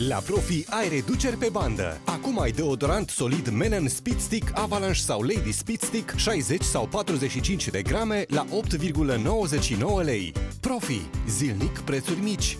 La Profi ai reduceri pe bandă. Acum ai deodorant solid Mennen Speed Stick Avalanche sau Lady Speed Stick 60 sau 45 de grame la 8,99 lei. Profi. Zilnic prețuri mici.